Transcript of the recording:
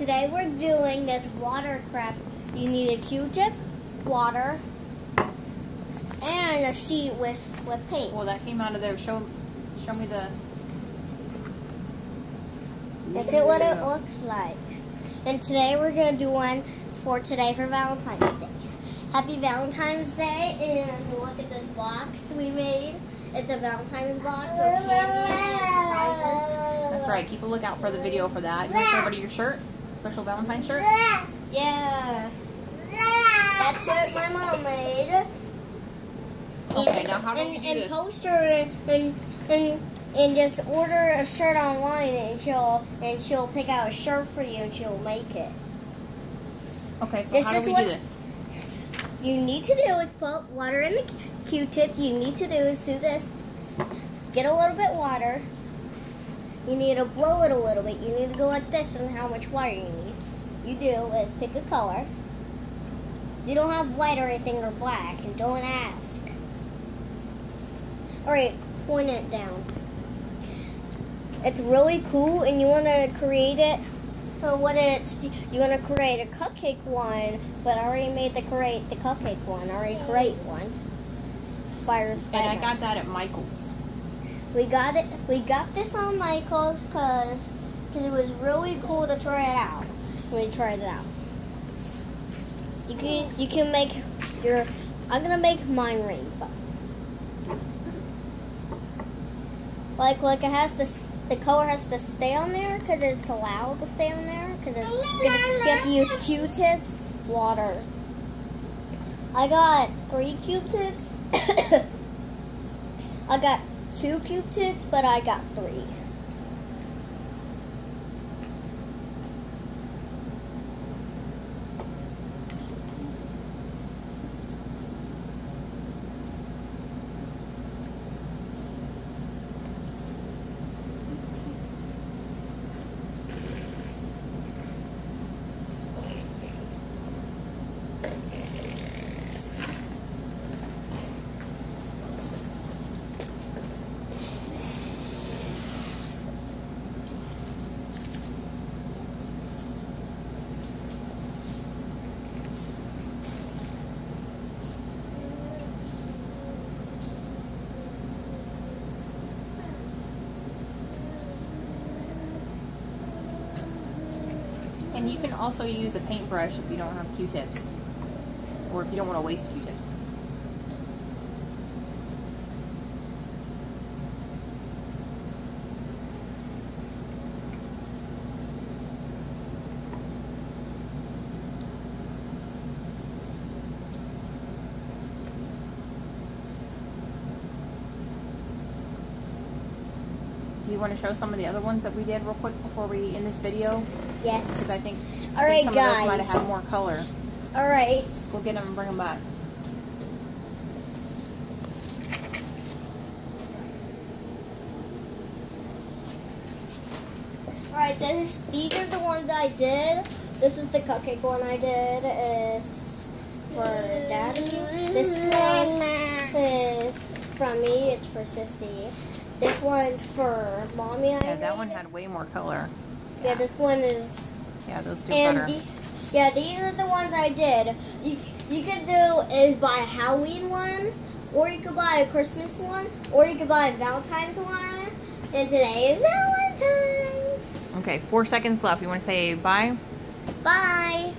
Today we're doing this watercraft. You need a Q-tip, water, and a sheet with paint. Well, that came out of there. Show me the... This is what it looks like. And today we're going to do one for Valentine's Day. Happy Valentine's Day, and look at this box we made. It's a Valentine's box for candy and prizes. That's right. Keep a lookout for the video for that. You want to show everybody your shirt? Special Valentine's shirt? Yeah. That's what my mom made. Okay, now how do we do this? And poster and just order a shirt online, and she'll pick out a shirt for you, and she'll make it. Okay, so how do we do this? You need to do is put water in the Q-tip. You need to do is do this. Get a little bit of water. You need to blow it a little bit. You need to go like this and how much water you need. You do is pick a color. You don't have white or anything or black, and don't ask. Alright, point it down. It's really cool, and you want to create it for what it's... You want to create a cupcake one, but I already made the cupcake one. I already create one. And I got that at Michael's. We got this on Michael's because it was really cool to try it out. We tried it out. You can make your... I'm gonna make mine rainbow. Like it has this. The color has to stay on there because it's allowed to stay on there because you have to use Q-tips, water. I got 3 Q-tips. I got 2 Q-tips, but I got 3. And you can also use a paintbrush if you don't have Q-tips, or if you don't want to waste Q-tips. Do you want to show some of the other ones that we did real quick before we end this video? Yes. Because I think, some guys. Of those might have more color. All right. We'll get them and bring them back. All right. These are the ones I did. This is the cupcake one I did. It's for Daddy. This one is from me. It's for Sissy. This one's for Mommy. Yeah, that one had way more color. Yeah, this one is... Yeah, those do better. These are the ones I did. You could do is buy a Halloween one, or you could buy a Christmas one, or you could buy a Valentine's one. And today is Valentine's. Okay, 4 seconds left. You want to say bye? Bye.